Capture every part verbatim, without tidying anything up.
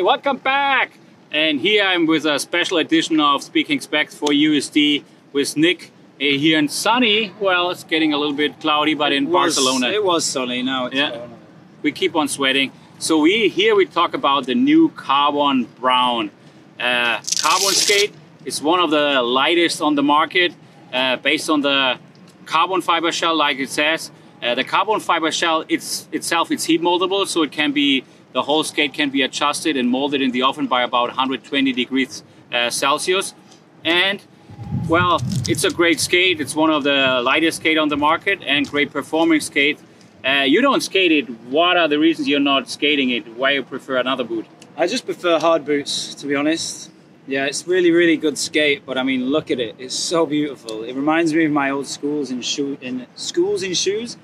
Hey, welcome back! And here I'm with a special edition of Speaking Specs for U S D with Nick here in sunny. Well, it's getting a little bit cloudy, but it in was, Barcelona. It was sunny, now it's yeah. Sunny. We keep on sweating. So we here we talk about the new Carbon Brown. Uh, Carbon Skate is one of the lightest on the market, uh, based on the carbon fiber shell, like it says. Uh, the carbon fiber shell it's, itself it's heat moldable, so it can be the whole skate can be adjusted and molded in the oven by about one hundred twenty degrees uh, Celsius. And well, it's a great skate. It's one of the lightest skate on the market and great performing skate. Uh, you don't skate it. What are the reasons you're not skating it? Why you prefer another boot? I just prefer hard boots, to be honest. Yeah, it's really, really good skate, but I mean, look at it. It's so beautiful. It reminds me of my old schools in, shoe in, schools in shoes.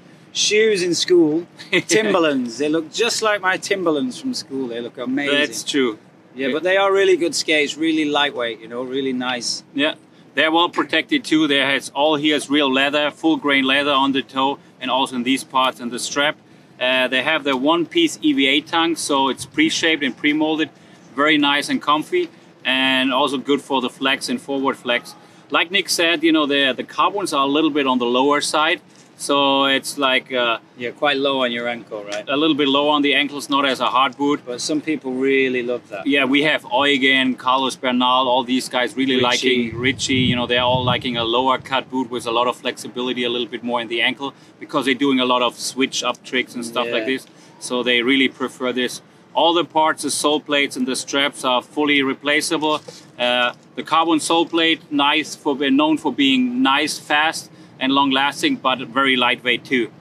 Shoes in school, Timberlands. They look just like my Timberlands from school. They look amazing. That's true. Yeah, but they are really good skates, really lightweight, you know, really nice. Yeah, they're well protected too. There has all here is real leather, full grain leather on the toe and also in these parts and the strap. Uh, they have the one-piece E V A tongue, so it's pre-shaped and pre-molded. Very nice and comfy, and also good for the flex and forward flex. Like Nick said, you know, the, the carbons are a little bit on the lower side. So it's like uh, yeah, quite low on your ankle, right? A little bit low on the ankles, not as a hard boot. But some people really love that. Yeah, we have Eugen, Carlos Bernal, all these guys really Ritchie. liking Ritchie. You know, they're all liking a lower cut boot with a lot of flexibility, a little bit more in the ankle, because they're doing a lot of switch up tricks and stuff yeah. like this. So they really prefer this. All the parts, the sole plates and the straps are fully replaceable. Uh, the carbon sole plate, nice for known for being nice, fast, and long lasting, but very lightweight too.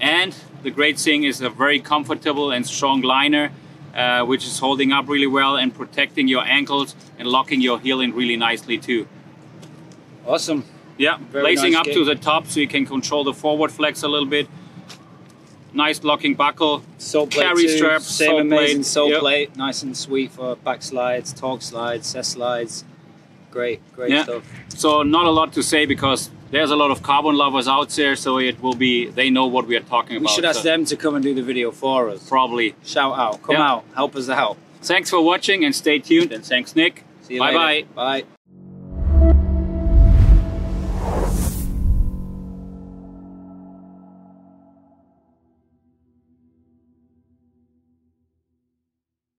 And the great thing is a very comfortable and strong liner, uh, which is holding up really well and protecting your ankles and locking your heel in really nicely too. Awesome. Yeah, lacing up to the top so you can control the forward flex a little bit. Nice locking buckle, carry straps, same amazing sole plate, nice and sweet for back slides, torque slides, set slides. Great, great stuff. So not a lot to say because there's a lot of carbon lovers out there, so it will be, they know what we are talking about. We should ask so. them to come and do the video for us. Probably. Shout out, come yeah. out, help us out. Thanks for watching and stay tuned, and thanks Nick. See you bye later. Bye. Bye.